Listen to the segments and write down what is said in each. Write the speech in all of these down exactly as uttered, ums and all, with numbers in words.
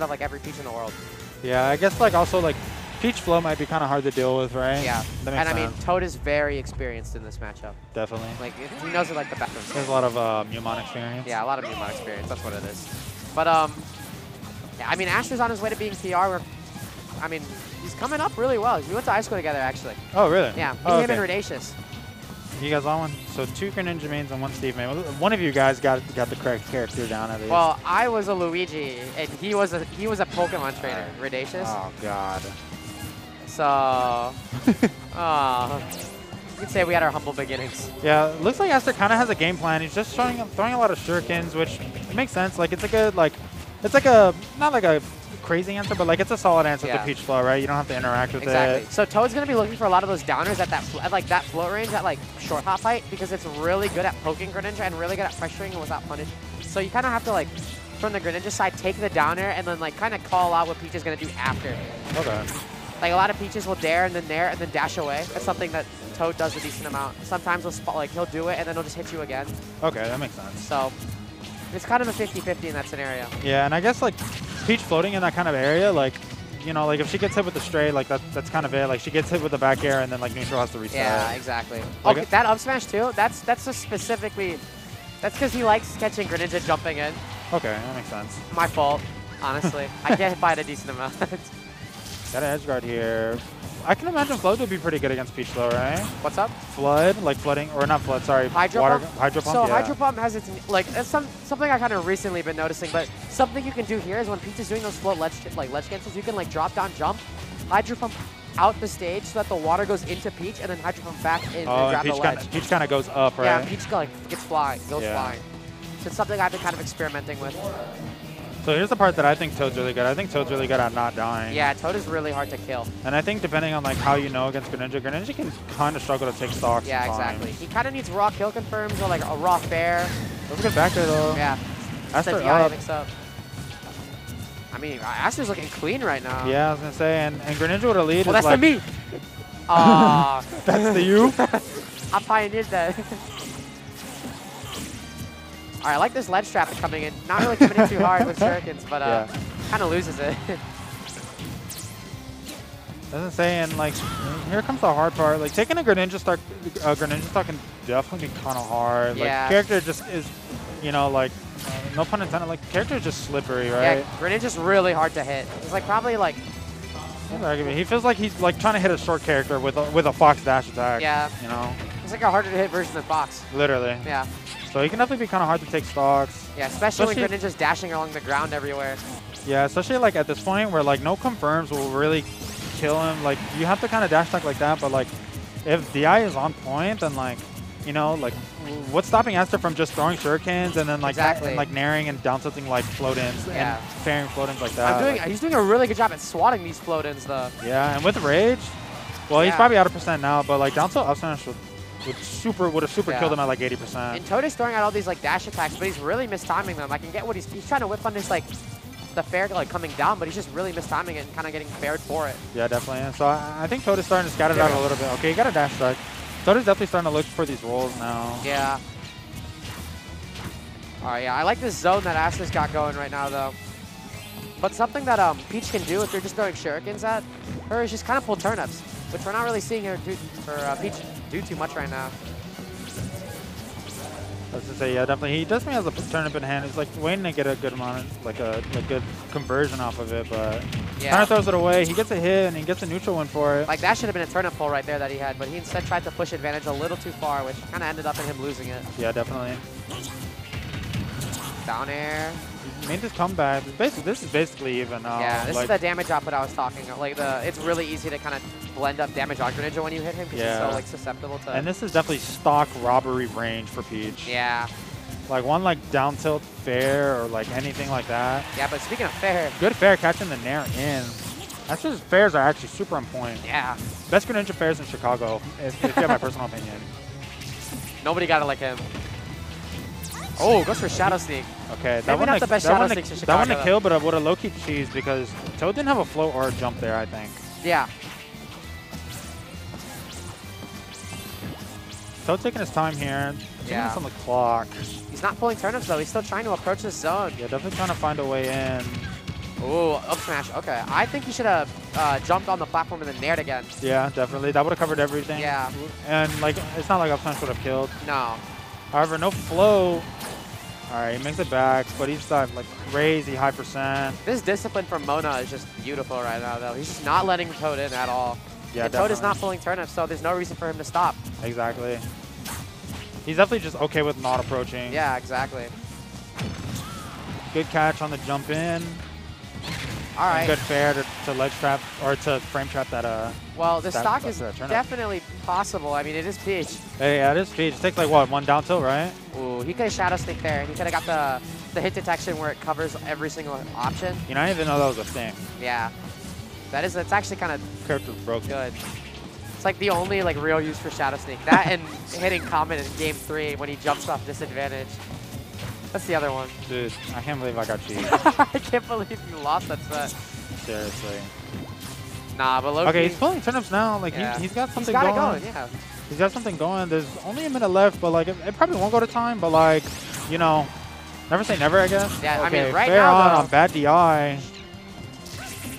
out of like every Peach in the world. Yeah, I guess like also like Peach Flow might be kind of hard to deal with, right? Yeah, that makes and I sense. mean Toad is very experienced in this matchup. Definitely. Like he knows it like the back of his head. There's a lot of uh, Mewmon experience. Yeah, a lot of Mewmon experience. That's what it is. But um, I mean Ash is on his way to being P R. I mean he's coming up really well. We went to high school together actually. Oh really? Yeah. Me, oh, him okay. and Renacious. You guys on one? So two Greninja mains and one Steve main. One of you guys got got the correct character down at least. Well, I was a Luigi and he was a he was a Pokemon trainer. Renacious. Oh God. So, oh, you could say we had our humble beginnings. Yeah, looks like Aster kind of has a game plan. He's just throwing throwing a lot of shurikens, which makes sense. Like it's a good like, it's like a not like a crazy answer, but like it's a solid answer yeah. to Peach Flow, right? You don't have to interact with exactly. it. Exactly. So Toad's gonna be looking for a lot of those downers at that at like that float range, at like short hop height, because it's really good at poking Greninja and really good at pressuring and without punish. So you kind of have to like, from the Greninja side, take the downer and then like kind of call out what Peach is gonna do after. Okay. Like a lot of Peaches will dare and then dare and then dash away. That's something that Toad does a decent amount. Sometimes he'll spot, like he'll do it and then he'll just hit you again. Okay, that makes sense. So. It's kind of a fifty fifty in that scenario. Yeah, and I guess like Peach floating in that kind of area, like, you know, like if she gets hit with the stray, like that, that's kind of it. Like she gets hit with the back air and then like neutral has to reset. Yeah, exactly. Like okay, that up smash too, that's that's just specifically, that's because he likes catching Greninja jumping in. Okay, that makes sense. My fault, honestly. I get hit by it a decent amount. Got an edge guard here. I can imagine Flood would be pretty good against Peach Flow, right? What's up? Flood, like flooding, or not Flood, sorry. Hydro Water, Pump? Hydro Pump, So yeah. Hydro Pump has its, like, it's some, something I kind of recently been noticing, but something you can do here is when Peach is doing those float ledge, like, ledge cancels, you can, like, drop down jump, Hydro Pump out the stage so that the water goes into Peach, and then Hydro Pump back in oh, and grab Peach the ledge. Kinda, Peach kind of goes up, right? Yeah, Peach like, gets flying, goes yeah. flying. So it's something I've been kind of experimenting with. So here's the part that I think Toad's really good. I think Toad's really good at not dying. Yeah, Toad is really hard to kill. And I think depending on like how you know against Greninja, Greninja can kind of struggle to take stocks. Yeah, exactly. He kind of needs raw kill confirms or like a raw fair. Let's get back there though. Yeah. Aster up. up. I mean, Aster's looking clean right now. Yeah, I was gonna say, and, and Greninja with a lead. Well, is that's like, the me. Ah. uh, that's the you. I pioneered that. All right, I like this ledge trap coming in. Not really coming in too hard with shurikens, but uh, yeah. kind of loses it. Doesn't say, and like, here comes the hard part. Like taking a Greninja stock, a Greninja stock can definitely be kind of hard. Yeah. Like character just is, you know, like no pun intended. Like character is just slippery, right? Yeah, Greninja's really hard to hit. It's like probably like. He feels like he's like trying to hit a short character with a, with a Fox dash attack. Yeah. You know. It's like a harder to hit version than Fox. Literally. Yeah. So he can definitely be kind of hard to take stocks. Yeah, especially, especially when Greninja's dashing along the ground everywhere. Yeah, especially like at this point where like no confirms will really kill him. Like you have to kind of dash stock like that, but like if D I is on point, then like, you know, like what's stopping Aster from just throwing shurikens and then like exactly. and, like naring and down something like float-ins yeah. and fairing float-ins like that. I'm doing, like, he's doing a really good job at swatting these float-ins though. Yeah, and with Rage, well, yeah. he's probably out of percent now, but like down tilt up smash with Would super would have super yeah. killed him at like eighty percent. And Toad is throwing out all these like dash attacks, but he's really mistiming them. I can get what he's he's trying to whip on this like the fair like coming down, but he's just really mistiming it and kind of getting faired for it. Yeah, definitely. And so I, I think Toad is starting to scatter it out a little bit. Okay, you got a dash strike. Toad is definitely starting to look for these rolls now. Yeah. All right, yeah, I like this zone that Aster's got going right now though. But something that um Peach can do if you're just throwing shurikens at her is just kind of pull turnips, which we're not really seeing her do for uh, Peach. do too much right now. I was gonna say, yeah, definitely. He definitely has a turnip in hand. He's like waiting to get a good amount, of, like a, a good conversion off of it, but yeah. kind of throws it away. He gets a hit and he gets a neutral one for it. Like that should have been a turnip pull right there that he had, but he instead tried to push advantage a little too far, which kind of ended up in him losing it. Yeah, definitely. Down air. He made this comeback. Basically, this is basically even. Um, yeah, this like, is the damage output I was talking about. Like the, it's really easy to kind of blend up damage on Greninja when you hit him because yeah. he's so like susceptible to. And this is definitely stock robbery range for Peach. Yeah. Like one like down tilt fair or like anything like that. Yeah, but speaking of fair, good fair catching the nair in. That's just fairs are actually super on point. Yeah. Best Greninja fairs in Chicago, if, if you have my personal opinion. Nobody got it like him. Oh, goes for Shadow Sneak. Okay, that Maybe one not I, the best Shadow Sneak to Chicago. That one to kill, but I would have low key cheesed because Toad didn't have a float or a jump there, I think. Yeah. Toad taking his time here. Yeah. On the clock. He's not pulling turnips though. He's still trying to approach this zone. Yeah, definitely trying to find a way in. Ooh, up smash. Okay. I think he should have uh, jumped on the platform and then nared again. Yeah, definitely. That would have covered everything. Yeah. And, like, it's not like up smash would have killed. No. However, no flow. All right, he makes it back, but he's got, like, crazy high percent. This discipline from Mona is just beautiful right now, though. He's just not letting Toad in at all. Yeah, and Toad is not pulling turnips, so there's no reason for him to stop. Exactly. He's definitely just okay with not approaching. Yeah, exactly. Good catch on the jump in. All right. And good fair to, to ledge trap or to frame trap that. Uh, well, the that, stock that, is that definitely possible. I mean, it is Peach. Hey, yeah, it is Peach. It takes like what, one down tilt, right? Ooh, he could have Shadow Sneak there. He could have got the the hit detection where it covers every single option. You know, I didn't even know that was a thing. Yeah, that is. It's actually kind of character's broken. Good. It's like the only like real use for Shadow Sneak. That and hitting Comet in game three when he jumps off disadvantage. That's the other one. Dude, I can't believe I got cheated. I can't believe you lost that set. Seriously. Nah, but Loki. Okay, he's pulling turnips now. Like, yeah. he, he's got something he's got going. It going yeah. He's got something going. There's only a minute left, but, like, it, it probably won't go to time. But, like, you know, never say never, I guess. Yeah, okay, I mean, right fair now, on, though, on bad D I.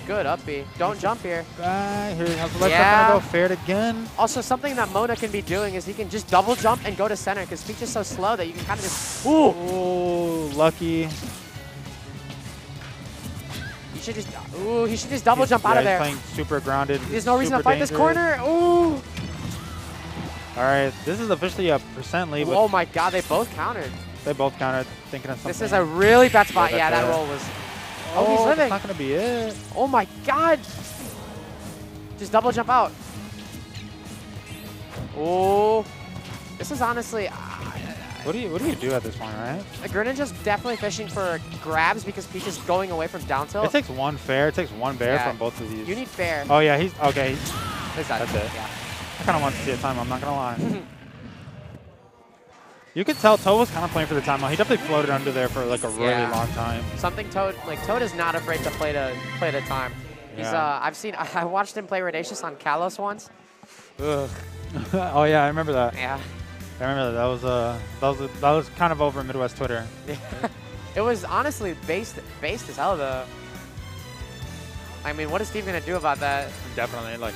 Good up B. Don't jump here. Right here. Let's yeah. go fair again. Also, something that Mona can be doing is he can just double jump and go to center because Peach is so slow that you can kind of just. Ooh. Ooh, lucky. You should just. Ooh, he should just double he's, jump yeah, out of there. Playing super grounded. There's no reason to fight dangerous. This corner. Ooh. All right, this is officially a percent lead. Oh my God, they both countered. They both countered, thinking of something. This is a really bad spot. Yeah, yeah that roll was. Oh, oh, he's living. That's not going to be it. Oh, my God. Just double jump out. Oh. This is honestly... Uh, what, do you, what do you do at this point, right? Greninja's definitely fishing for grabs because Peach is going away from down tilt. It takes one fair. It takes one bear yeah. from both of these. You need fair. Oh, yeah. He's okay. That's, that's it. Yeah. I kind of want to see a time. I'm not going to lie. You could tell Toad was kind of playing for the timeout. He definitely floated under there for like a really yeah. long time. Something Toad, like Toad is not afraid to play to play to time. He's, yeah. uh, I've seen, I watched him play Renacious on Kalos once. Ugh. Oh yeah, I remember that. Yeah. I remember that. That was uh, that was that was kind of over Midwest Twitter. It was honestly based based as hell though. I mean, what is Steve gonna do about that? Definitely like.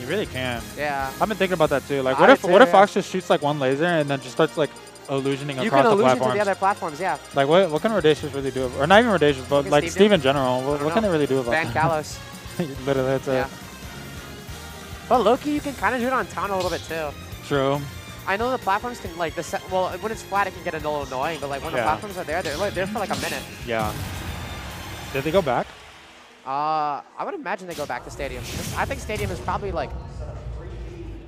You really can. Yeah. I've been thinking about that too. Like, what I if too, what if Fox yeah. just shoots like one laser and then just starts like illusioning you across can the illusion platforms? You can illusion to the other platforms, yeah. Like, what what can Redacious really do? Or not even Redacious, but like Steve, Steve in general. What, what can they really do about Van Kalos. Literally, that's yeah. it. But Loki, you can kind of do it on Town a little bit too. True. I know the platforms can like the set, well when it's flat it can get a little annoying, but like when yeah. the platforms are there, they're like there for like a minute. Yeah. Did they go back? Uh, I would imagine they go back to Stadium. This, I think Stadium is probably like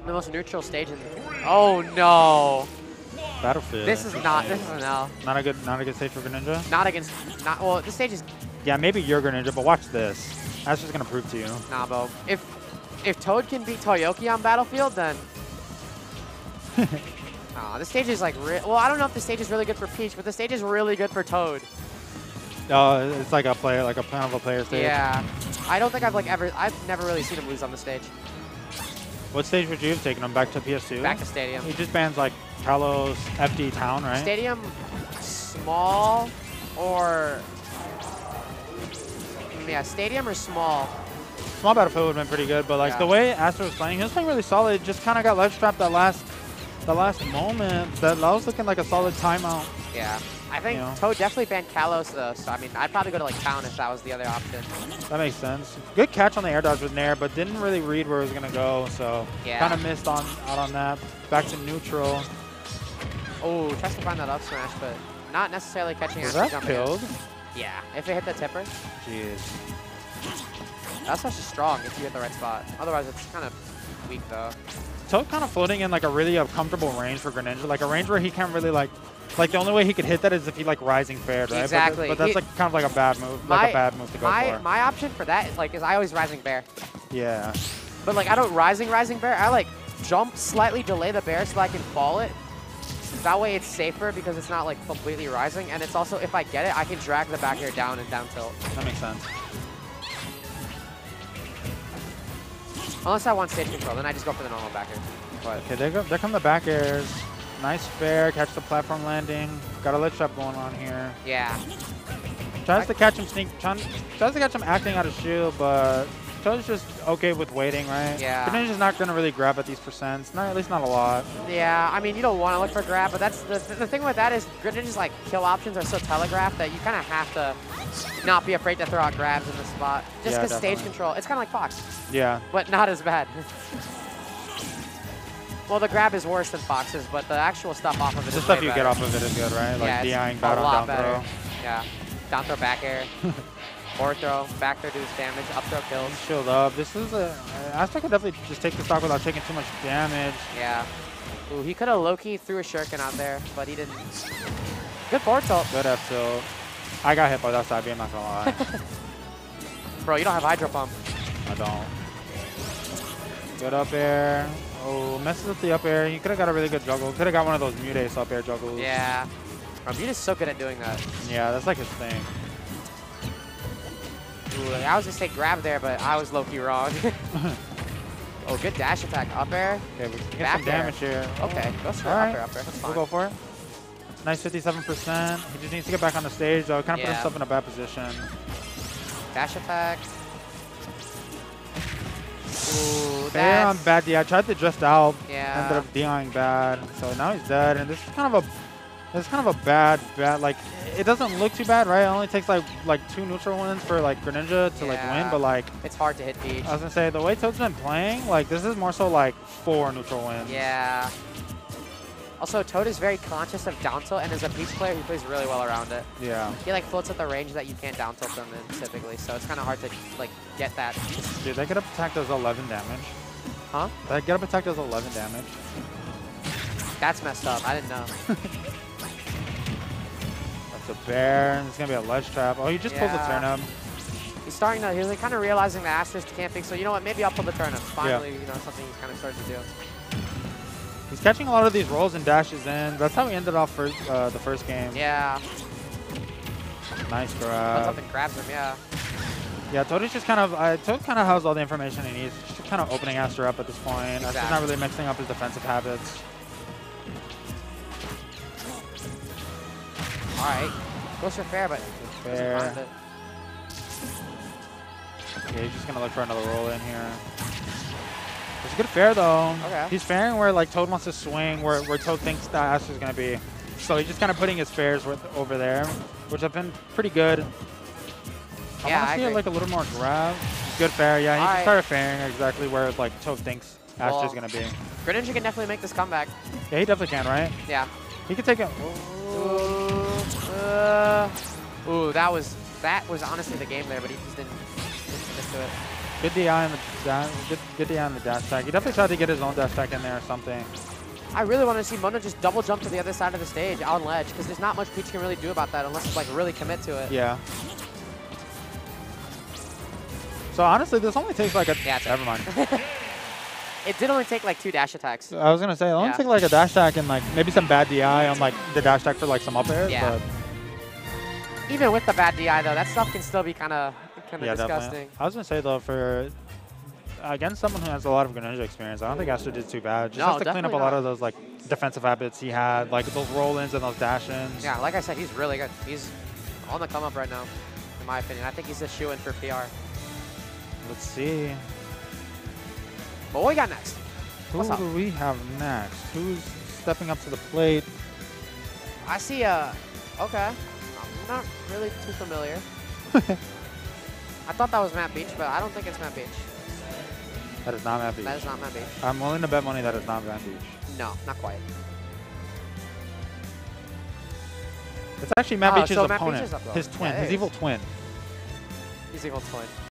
the most neutral stage in the oh no! Battlefield. This is not. Yeah. This is an L. Not a good. Not a good stage for Greninja. Not against. Not well. This stage is. Yeah, maybe you're Greninja, but watch this. That's just gonna prove to you. Nah, Bo. If if Toad can beat Toyoki on Battlefield, then. Nah, this stage is like. Re well, I don't know if the stage is really good for Peach, but the stage is really good for Toad. Oh, it's like a player, like a plan of a player stage. Yeah, I don't think I've like ever, I've never really seen him lose on the stage. What stage would you have taken him back to P S two? Back to Stadium. He just bans like Kalos, F D, Town, right? Stadium, small, or yeah, Stadium or small. Small Battlefield would have been pretty good, but like yeah. the way Aster was playing, he was playing really solid. Just kind of got ledge trapped that last, the last moment. That was looking like a solid timeout. Yeah. I think you know. Toad definitely banned Kalos, though, so I mean, I'd probably go to, like, Town if that was the other option. That makes sense. Good catch on the air dodge with Nair, but didn't really read where it was going to go, so yeah. kind of missed on out on that. Back to neutral. Oh, tries to find that up smash, but not necessarily catching was that killed? In. Yeah, if it hit the tipper. Jeez. That smash is strong if you hit the right spot. Otherwise, it's kind of weak, though. Toad kind of floating in, like, a really uncomfortable range for Greninja, like a range where he can't really, like, Like, the only way he could hit that is if he, like, rising fared, right? Exactly. But, th but that's, like, he, kind of like a bad move, my, like a bad move to go my, for. My option for that is, like, is I always rising bear. Yeah. But, like, I don't rising, rising bear. I, like, jump, slightly delay the bear so I can fall it. That way it's safer because it's not, like, completely rising. And it's also, if I get it, I can drag the back air down and down tilt. That makes sense. Unless I want stage control, then I just go for the normal back air. But okay, there, go, there come the back airs. Nice fair, catch the platform landing. Got a ledge trap going on here. Yeah. Tries to catch him sneak. Tries to catch him acting out of shield, but Toad's just okay with waiting, right? Yeah. Greninja's not gonna really grab at these percents. Not at least not a lot. Yeah. I mean, you don't want to look for grab, but that's the the thing with that is Greninja's like kill options are so telegraphed that you kind of have to not be afraid to throw out grabs in this spot. Just because yeah, stage control. It's kind of like Fox. Yeah. But not as bad. Well, the grab is worse than Fox's, but the actual stuff off of it the is The stuff you better. get off of it is good, right? Like yeah, DIing down, down better. throw. Yeah. Down throw, back air. Forward throw, back throw does damage, up throw kills. Shield up. This is a... Aster could definitely just take the stock without taking too much damage. Yeah. Ooh, he could have low-key threw a shuriken out there, but he didn't. Good forward tilt. Good F tilt. I got hit by that side B, I'm not gonna lie. Bro, you don't have Hydro Pump. I don't. Good up air. Oh, messes up the up air. He could have got a really good juggle. Could have got one of those Mewtwo's up air juggles. Yeah. Oh, Mewtwo's so good at doing that. Yeah, that's like his thing. Ooh, like, I was gonna say grab there, but I was low-key wrong. Oh, good dash attack. Up air. Okay, we can get some damage here. Okay, go for right. up air, up air. That's fine. We'll go for it. Nice fifty-seven percent. He just needs to get back on the stage, though. Kind of yeah. put himself in a bad position. Dash attack. Ooh, yeah, I'm bad. Yeah, I tried to just out. Yeah. Ended up DIing bad. So now he's dead, and this is kind of a, this is kind of a bad, bad. Like, it doesn't look too bad, right? It only takes like like two neutral wins for like Greninja to yeah. like win, but like it's hard to hit Peach. I was gonna say the way Toad's been playing, like this is more so like four neutral wins. Yeah. Also, Toad is very conscious of down tilt, and as a Peach player, he plays really well around it. Yeah. He like floats at the range that you can't down tilt them in typically, so it's kind of hard to like get that. Dude, that get up attack does eleven damage. Huh? That get up attack does eleven damage. That's messed up. I didn't know. That's a bear. It's gonna be a ledge trap. Oh, he just yeah. pulls a turnip. He's starting to. He's like kind of realizing the Aster's can't think. So you know what? Maybe I'll pull the turnip. Finally, yeah. you know, something he's kind of started to do. He's catching a lot of these rolls and dashes in. That's how we ended off first, uh, the first game. Yeah. Nice grab. Puts up and grabs him, yeah. Yeah, Toad is just kind of, uh, Toad kind of has all the information he needs. He's just kind of opening Aster up at this point. Exactly. Aster's not really mixing up his defensive habits. All right. Goes for fair, but fair. doesn't find it. Yeah, he's just going to look for another roll in here. It's a good fair, though. Okay. He's fairing where like Toad wants to swing, where, where Toad thinks that Aster's going to be. So he's just kind of putting his fairs with, over there, which have been pretty good. I yeah, want to see like a little more grab. Good fair, yeah. He All just right. started fairing exactly where like Toad thinks well, Aster's going to be. Greninja can definitely make this comeback. Yeah, he definitely can, right? Yeah. He can take it. Uh, ooh, that was that was honestly the game there, but he just didn't just do it. Good D I on the dash, good, good D I on the dash tag. He definitely tried to get his own dash tag in there or something. I really want to see Mondo just double jump to the other side of the stage on ledge, because there's not much Peach can really do about that unless it's like really commit to it. Yeah. So honestly, this only takes like a... Yeah, never mind. It did only take like two dash attacks. I was going to say, it only yeah. took like a dash attack and like maybe some bad D I on like the dash attack for like some up airs. Yeah. But even with the bad D I though, that stuff can still be kind of... Kind of yeah, disgusting. Definitely. I was gonna say though, for against someone who has a lot of Greninja experience, I don't think Aster did too bad. Just no, has to clean up not. a lot of those like defensive habits he had, like those roll-ins and those dash-ins. Yeah, like I said, he's really good. He's on the come-up right now, in my opinion. I think he's a shoo-in for P R. Let's see. But what we got next? Who What's do up? we have next? Who's stepping up to the plate? I see a. Okay, I'm not really too familiar. I thought that was Matt Beach, but I don't think it's Matt Beach. That is not Matt Beach. That is not Matt Beach. I'm willing to bet money that is not Matt Beach. No, not quite. It's actually Matt oh, Beach's so opponent. Matt Beach is up, his twin, yeah, his is. evil twin. His evil twin.